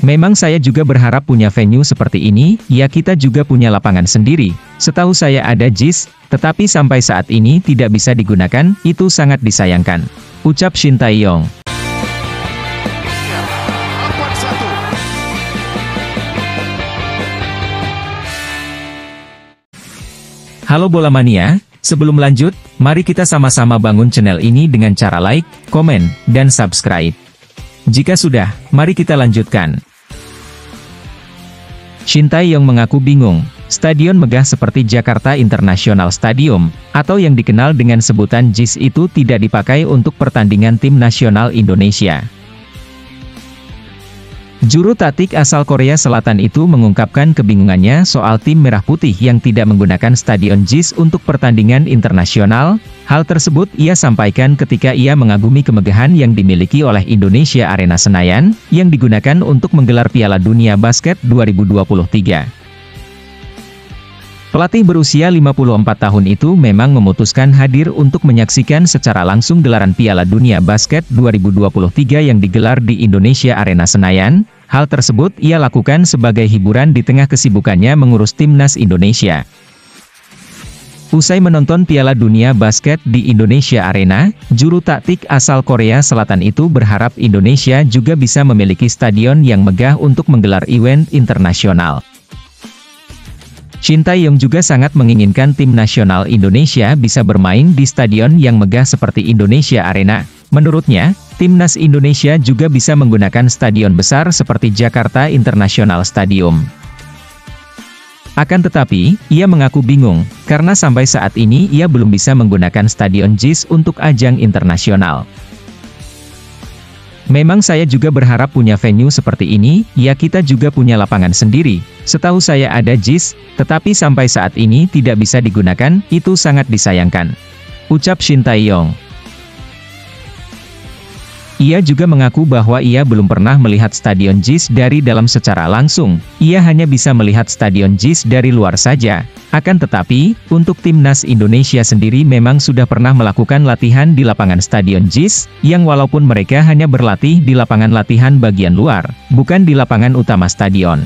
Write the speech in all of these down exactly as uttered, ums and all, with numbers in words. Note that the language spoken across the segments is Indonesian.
Memang saya juga berharap punya venue seperti ini, ya kita juga punya lapangan sendiri. Setahu saya ada J I S, tetapi sampai saat ini tidak bisa digunakan, itu sangat disayangkan. Ucap Shin Tae Yong. Halo Bola Mania, sebelum lanjut, mari kita sama-sama bangun channel ini dengan cara like, komen, dan subscribe. Jika sudah, mari kita lanjutkan. Shin Tae Yong mengaku bingung, stadion megah seperti Jakarta International Stadium, atau yang dikenal dengan sebutan J I S itu tidak dipakai untuk pertandingan tim nasional Indonesia. Juru taktik asal Korea Selatan itu mengungkapkan kebingungannya soal tim merah putih yang tidak menggunakan stadion J I S untuk pertandingan internasional. Hal tersebut ia sampaikan ketika ia mengagumi kemegahan yang dimiliki oleh Indonesia Arena Senayan, yang digunakan untuk menggelar Piala Dunia Basket dua ribu dua puluh tiga. Pelatih berusia lima puluh empat tahun itu memang memutuskan hadir untuk menyaksikan secara langsung gelaran Piala Dunia Basket dua ribu dua puluh tiga yang digelar di Indonesia Arena Senayan. Hal tersebut ia lakukan sebagai hiburan di tengah kesibukannya mengurus timnas Indonesia. Usai menonton Piala Dunia Basket di Indonesia Arena, juru taktik asal Korea Selatan itu berharap Indonesia juga bisa memiliki stadion yang megah untuk menggelar event internasional. Shin Tae-yong juga sangat menginginkan tim nasional Indonesia bisa bermain di stadion yang megah seperti Indonesia Arena. Menurutnya, timnas Indonesia juga bisa menggunakan stadion besar seperti Jakarta International Stadium. Akan tetapi, ia mengaku bingung, karena sampai saat ini ia belum bisa menggunakan stadion J I S untuk ajang internasional. Memang saya juga berharap punya venue seperti ini, ya kita juga punya lapangan sendiri. Setahu saya ada J I S, tetapi sampai saat ini tidak bisa digunakan, itu sangat disayangkan. Ucap Shin Tae-yong. Ia juga mengaku bahwa ia belum pernah melihat stadion J I S dari dalam secara langsung, ia hanya bisa melihat stadion J I S dari luar saja. Akan tetapi, untuk timnas Indonesia sendiri memang sudah pernah melakukan latihan di lapangan stadion J I S, yang walaupun mereka hanya berlatih di lapangan latihan bagian luar, bukan di lapangan utama stadion.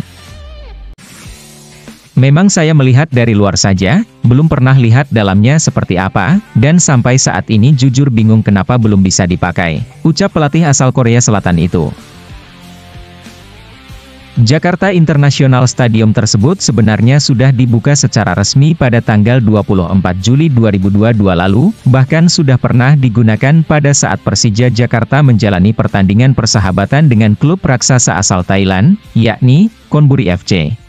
Memang saya melihat dari luar saja, belum pernah lihat dalamnya seperti apa, dan sampai saat ini jujur bingung kenapa belum bisa dipakai, ucap pelatih asal Korea Selatan itu. Jakarta International Stadium tersebut sebenarnya sudah dibuka secara resmi pada tanggal dua puluh empat Juli dua ribu dua puluh dua lalu, bahkan sudah pernah digunakan pada saat Persija Jakarta menjalani pertandingan persahabatan dengan klub raksasa asal Thailand, yakni Khonburi F C.